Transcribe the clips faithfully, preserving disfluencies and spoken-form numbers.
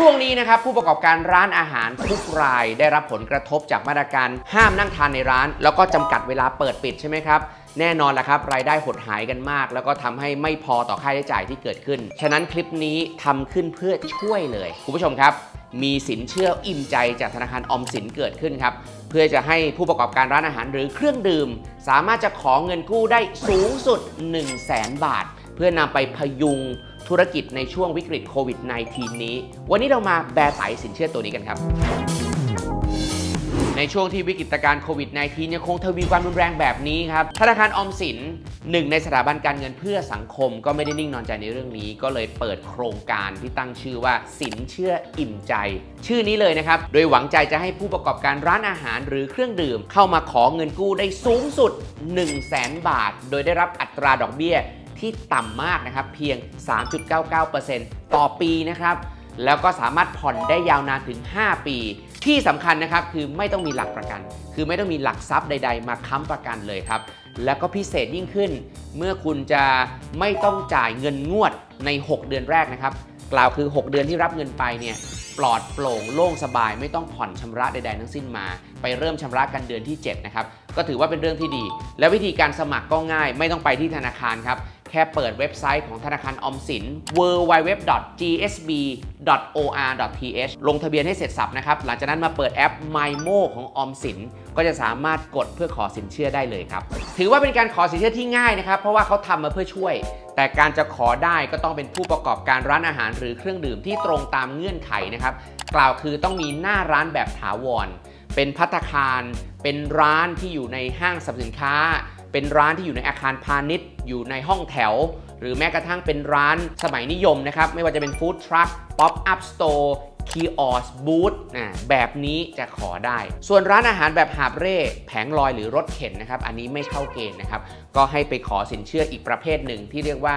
ช่วงนี้นะครับผู้ประกอบการร้านอาหารทุกรายได้รับผลกระทบจากมาตรการห้ามนั่งทานในร้านแล้วก็จำกัดเวลาเปิดปิดใช่ไหมครับแน่นอนละครับรายได้หดหายกันมากแล้วก็ทำให้ไม่พอต่อค่าใช้จ่ายที่เกิดขึ้นฉะนั้นคลิปนี้ทำขึ้นเพื่อช่วยเลยคุณผู้ชมครับมีสินเชื่ออิ่มใจจากธนาคารออมสินเกิดขึ้นครับเพื่อจะให้ผู้ประกอบการร้านอาหารหรือเครื่องดื่มสามารถจะขอเงินกู้ได้สูงสุด หนึ่งแสนบาทเพื่อนำไปพยุงธุรกิจในช่วงวิกฤตโควิด สิบเก้า นี้วันนี้เรามาแปรสายสินเชื่อตัวนี้กันครับในช่วงที่วิกฤตการณ์โควิด สิบเก้า ยังคงทวีความรุนแรงแบบนี้ครับธนาคารออมสินหนึ่งในสถาบันการเงินเพื่อสังคมก็ไม่ได้นิ่งนอนใจในเรื่องนี้ก็เลยเปิดโครงการที่ตั้งชื่อว่าสินเชื่ออิ่มใจชื่อนี้เลยนะครับโดยหวังใจจะให้ผู้ประกอบการร้านอาหารหรือเครื่องดื่มเข้ามาขอเงินกู้ได้สูงสุด หนึ่งแสนบาทโดยได้รับอัตราดอกเบี้ยที่ต่ำมากนะครับเพียง สามจุดเก้าเก้าเปอร์เซ็นต์ ต่อปีนะครับแล้วก็สามารถผ่อนได้ยาวนานถึงห้าปีที่สำคัญนะครับคือไม่ต้องมีหลักประกันคือไม่ต้องมีหลักทรัพย์ใดๆมาค้ำประกันเลยครับแล้วก็พิเศษยิ่งขึ้นเมื่อคุณจะไม่ต้องจ่ายเงินงวดในหกเดือนแรกนะครับกล่าวคือหกเดือนที่รับเงินไปเนี่ยปลอดโปร่งโล่งสบายไม่ต้องผ่อนชำระใดๆทั้งสิ้นมาไปเริ่มชำระกันเดือนที่เจ็ดนะครับก็ถือว่าเป็นเรื่องที่ดีและวิธีการสมัครก็ง่ายไม่ต้องไปที่ธนาคารครับแค่เปิดเว็บไซต์ของธนาคารออมสิน ดับเบิลยู ดับเบิลยู ดับเบิลยู ดอท จี เอส บี ดอท โอ อาร์ ดอท ที เอช ลงทะเบียนให้เสร็จสับนะครับหลังจากนั้นมาเปิดแอป MyMo ของออมสินก็จะสามารถกดเพื่อขอสินเชื่อได้เลยครับถือว่าเป็นการขอสินเชื่อที่ง่ายนะครับเพราะว่าเขาทำมาเพื่อช่วยแต่การจะขอได้ก็ต้องเป็นผู้ประกอบการร้านอาหารหรือเครื่องดื่มที่ตรงตามเงื่อนไขนะครับกล่าวคือต้องมีหน้าร้านแบบถาวรเป็นภัตตาคารเป็นร้านที่อยู่ในห้างสรรพสินค้าเป็นร้านที่อยู่ในอาคารพาณิชย์อยู่ในห้องแถวหรือแม้กระทั่งเป็นร้านสมัยนิยมนะครับไม่ว่าจะเป็นฟู้ดทรัคป๊อปอัพสโตร์คีออสบูธแบบนี้จะขอได้ส่วนร้านอาหารแบบหาบเร่แผงลอยหรือรถเข็นนะครับอันนี้ไม่เข้าเกณฑ์นะครับก็ให้ไปขอสินเชื่ออีกประเภทหนึ่งที่เรียกว่า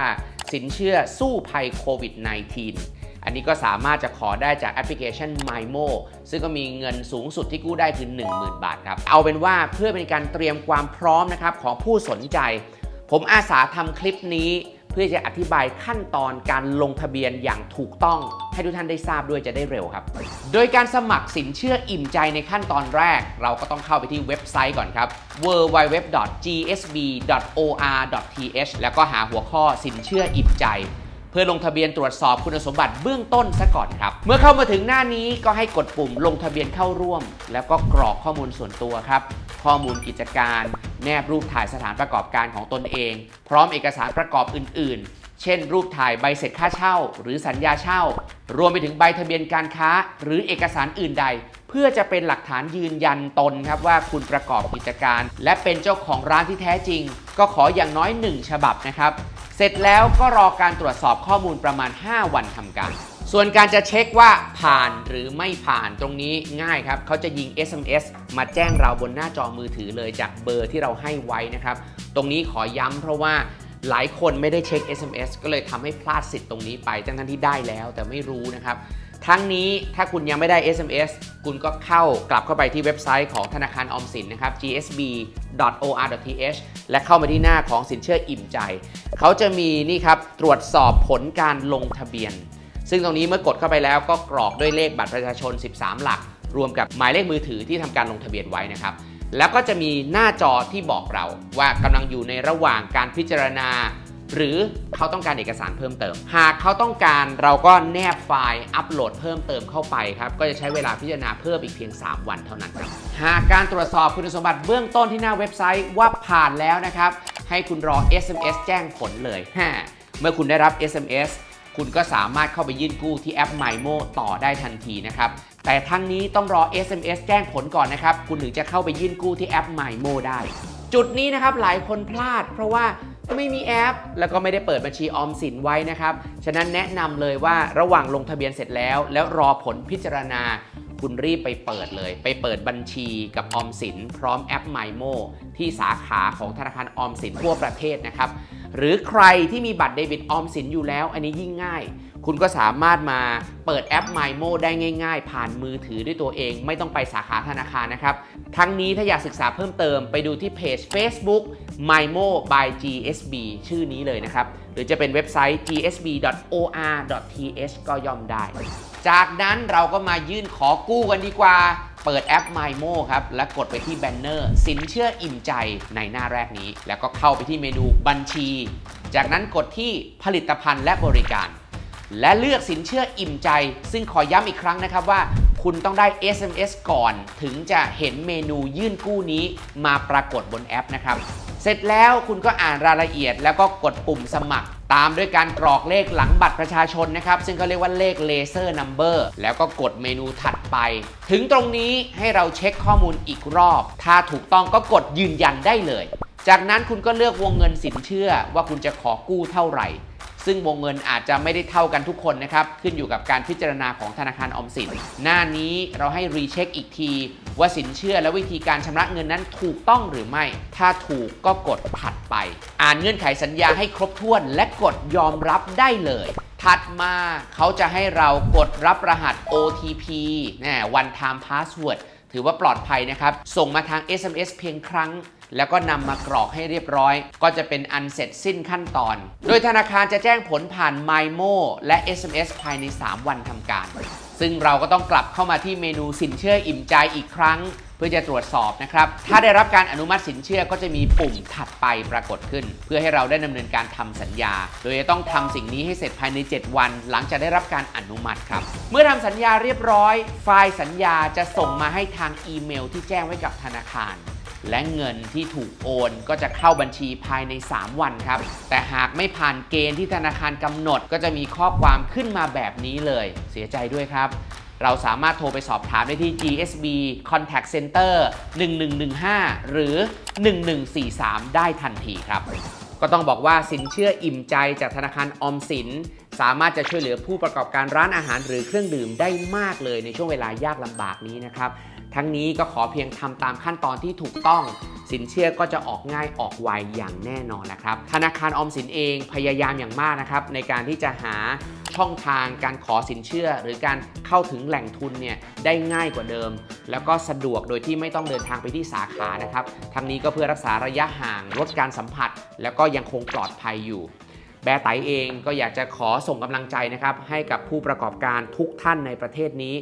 สินเชื่อสู้ภัยโควิด สิบเก้าอันนี้ก็สามารถจะขอได้จากแอปพลิเคชัน MyMo ซึ่งก็มีเงินสูงสุดที่กู้ได้คือ หนึ่งหมื่นบาทครับเอาเป็นว่าเพื่อเป็นการเตรียมความพร้อมนะครับของผู้สนใจผมอาสาทำคลิปนี้เพื่อจะอธิบายขั้นตอนการลงทะเบียนอย่างถูกต้องให้ทุกท่านได้ทราบด้วยจะได้เร็วครับโดยการสมัครสินเชื่ออิ่มใจในขั้นตอนแรกเราก็ต้องเข้าไปที่เว็บไซต์ก่อนครับ ดับเบิลยู ดับเบิลยู ดับเบิลยู ดอท จี เอส บี ดอท โอ อาร์ ดอท ที เอช แล้วก็หาหัวข้อสินเชื่ออิ่มใจเพื่อลงทะเบียนตรวจสอบคุณสมบัติเบื้องต้นซะก่อนครับเมื่อเข้ามาถึงหน้านี้ก็ให้กดปุ่มลงทะเบียนเข้าร่วมแล้วก็กรอกข้อมูลส่วนตัวครับข้อมูลกิจการแนบรูปถ่ายสถานประกอบการของตนเองพร้อมเอกสารประกอบอื่นๆเช่นรูปถ่ายใบเสร็จค่าเช่าหรือสัญญาเช่ารวมไปถึงใบทะเบียนการค้าหรือเอกสารอื่นใดเพื่อจะเป็นหลักฐานยืนยันตนครับว่าคุณประกอบกิจการและเป็นเจ้าของร้านที่แท้จริงก็ขออย่างน้อยหนึ่งฉบับนะครับเสร็จแล้วก็รอการตรวจสอบข้อมูลประมาณห้าวันทำการส่วนการจะเช็คว่าผ่านหรือไม่ผ่านตรงนี้ง่ายครับเขาจะยิง เอส เอ็ม เอส มาแจ้งเราบนหน้าจอมือถือเลยจากเบอร์ที่เราให้ไว้นะครับตรงนี้ขอย้ำเพราะว่าหลายคนไม่ได้เช็ค เอส เอ็ม เอส ก็เลยทำให้พลาดสิทธิ์ตรงนี้ไปทั้งที่ได้แล้วแต่ไม่รู้นะครับทั้งนี้ถ้าคุณยังไม่ได้ เอส เอ็ม เอส คุณก็เข้ากลับเข้าไปที่เว็บไซต์ของธนาคารออมสินนะครับ จี เอส บี ดอท โอ อาร์ ดอท ที เอช และเข้ามาที่หน้าของสินเชื่ออิ่มใจเขาจะมีนี่ครับตรวจสอบผลการลงทะเบียนซึ่งตรงนี้เมื่อกดเข้าไปแล้วก็กรอกด้วยเลขบัตรประชาชนสิบสามหลักรวมกับหมายเลขมือถือที่ทำการลงทะเบียนไว้นะครับแล้วก็จะมีหน้าจอที่บอกเราว่ากำลังอยู่ในระหว่างการพิจารณาหรือเขาต้องการเอกสารเพิ่มเติมหากเขาต้องการเราก็แนบไฟล์อัปโหลดเพิ่มเติมเข้าไปครับก็จะใช้เวลาพิจารณาเพิ่มอีกเพียงสามวันเท่านั้นครับหากการตรวจสอบคุณสมบัติเบื้องต้นที่หน้าเว็บไซต์ว่าผ่านแล้วนะครับให้คุณรอ เอส เอ็ม เอส แจ้งผลเลยฮะเมื่อคุณได้รับ เอส เอ็ม เอส คุณก็สามารถเข้าไปยื่นกู้ที่แอป MyMo ต่อได้ทันทีนะครับแต่ทั้งนี้ต้องรอ เอส เอ็ม เอส แจ้งผลก่อนนะครับคุณถึงจะเข้าไปยื่นกู้ที่แอป MyMo ได้จุดนี้นะครับหลายคนพลาดเพราะว่าไม่มีแอปแล้วก็ไม่ได้เปิดบัญชีออมสินไว้นะครับฉะนั้นแนะนำเลยว่าระหว่างลงทะเบียนเสร็จแล้วแล้วรอผลพิจารณาคุณรีบไปเปิดเลยไปเปิดบัญชีกับออมสินพร้อมแอป MyMo ที่สาขาของธนาคารออมสินทั่วประเทศนะครับหรือใครที่มีบัตรเดบิตออมสินอยู่แล้วอันนี้ยิ่งง่ายคุณก็สามารถมาเปิดแอป MyMo ได้ง่ายๆผ่านมือถือด้วยตัวเองไม่ต้องไปสาขาธนาคารนะครับทั้งนี้ถ้าอยากศึกษาเพิ่มเติมไปดูที่เพจ Facebook MyMo by จี เอส บี ชื่อนี้เลยนะครับหรือจะเป็นเว็บไซต์ จี เอส บี ดอท โอ อาร์ ดอท ที เอช ก็ย่อมได้ จากนั้นเราก็มายื่นขอกู้กันดีกว่าเปิดแอป MyMo ครับและกดไปที่แบนเนอร์สินเชื่ออิ่มใจในหน้าแรกนี้แล้วก็เข้าไปที่เมนูบัญชีจากนั้นกดที่ผลิตภัณฑ์และบริการและเลือกสินเชื่ออิ่มใจซึ่งขอย้ำอีกครั้งนะครับว่าคุณต้องได้ เอส เอ็ม เอส ก่อนถึงจะเห็นเมนูยื่นกู้นี้มาปรากฏบนแอปนะครับเสร็จแล้วคุณก็อ่านรายละเอียดแล้วก็กดปุ่มสมัครตามด้วยการกรอกเลขหลังบัตรประชาชนนะครับซึ่งเขาเรียกว่าเลขเลเซอร์นัมเบอร์แล้วก็กดเมนูถัดไปถึงตรงนี้ให้เราเช็คข้อมูลอีกรอบถ้าถูกต้องก็กดยืนยันได้เลยจากนั้นคุณก็เลือกวงเงินสินเชื่อว่าคุณจะขอกู้เท่าไหร่ซึ่งวงเงินอาจจะไม่ได้เท่ากันทุกคนนะครับขึ้นอยู่กับการพิจารณาของธนาคารออมสินหน้านี้เราให้รีเช็คอีกทีว่าสินเชื่อและวิธีการชำระเงินนั้นถูกต้องหรือไม่ถ้าถูกก็กดถัดไปอ่านเงื่อนไขสัญญาให้ครบถ้วนและกดยอมรับได้เลยถัดมาเขาจะให้เรากดรับรหัส โอ ที พี นะ One Time Password ถือว่าปลอดภัยนะครับส่งมาทาง เอส เอ็ม เอส เพียงครั้งแล้วก็นำมากรอกให้เรียบร้อยก็จะเป็นอันเสร็จสิ้นขั้นตอนโดยธนาคารจะแจ้งผลผ่าน MyMo และ เอส เอ็ม เอส ภายในสามวันทำการซึ่งเราก็ต้องกลับเข้ามาที่เมนูสินเชื่ออิ่มใจอีกครั้งเพื่อจะตรวจสอบนะครับถ้าได้รับการอนุมัติสินเชื่อก็จะมีปุ่มถัดไปปรากฏขึ้นเพื่อให้เราได้ดำเนินการทำสัญญาโดยจะต้องทำสิ่งนี้ให้เสร็จภายในเจ็ดวันหลังจากได้รับการอนุมัติครับเมื่อทำสัญญาเรียบร้อยไฟล์สัญญาจะส่งมาให้ทางอีเมลที่แจ้งไว้กับธนาคารและเงินที่ถูกโอนก็จะเข้าบัญชีภายในสามวันครับแต่หากไม่ผ่านเกณฑ์ที่ธนาคารกำหนดก็จะมีข้อความขึ้นมาแบบนี้เลยเสียใจด้วยครับเราสามารถโทรไปสอบถามได้ที่ จี เอส บี Contact Center หนึ่งหนึ่งหนึ่งห้า หรือ หนึ่งหนึ่งสี่สาม ได้ทันทีครับก็ต้องบอกว่าสินเชื่ออิ่มใจจากธนาคารออมสินสามารถจะช่วยเหลือผู้ประกอบการร้านอาหารหรือเครื่องดื่มได้มากเลยในช่วงเวลายากลำบากนี้นะครับทั้งนี้ก็ขอเพียงทำตามขั้นตอนที่ถูกต้องสินเชื่อก็จะออกง่ายออกไวอย่างแน่นอนนะครับธนาคารออมสินเองพยายามอย่างมากนะครับในการที่จะหาช่องทางการขอสินเชื่อหรือการเข้าถึงแหล่งทุนเนี่ยได้ง่ายกว่าเดิมแล้วก็สะดวกโดยที่ไม่ต้องเดินทางไปที่สาขานะครับทั้งนี้ก็เพื่อรักษาระยะห่างลดการสัมผัสแล้วก็ยังคงปลอดภัยอยู่แบร์ไตเองก็อยากจะขอส่งกำลังใจนะครับให้กับผู้ประกอบการทุกท่านในประเทศนี้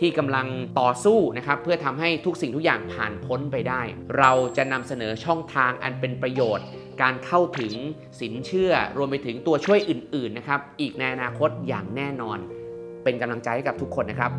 ที่กำลังต่อสู้นะครับเพื่อทำให้ทุกสิ่งทุกอย่างผ่านพ้นไปได้เราจะนำเสนอช่องทางอันเป็นประโยชน์การเข้าถึงสินเชื่อรวมไปถึงตัวช่วยอื่นๆนะครับอีกในอนาคตอย่างแน่นอนเป็นกำลังใจให้กับทุกคนนะครับ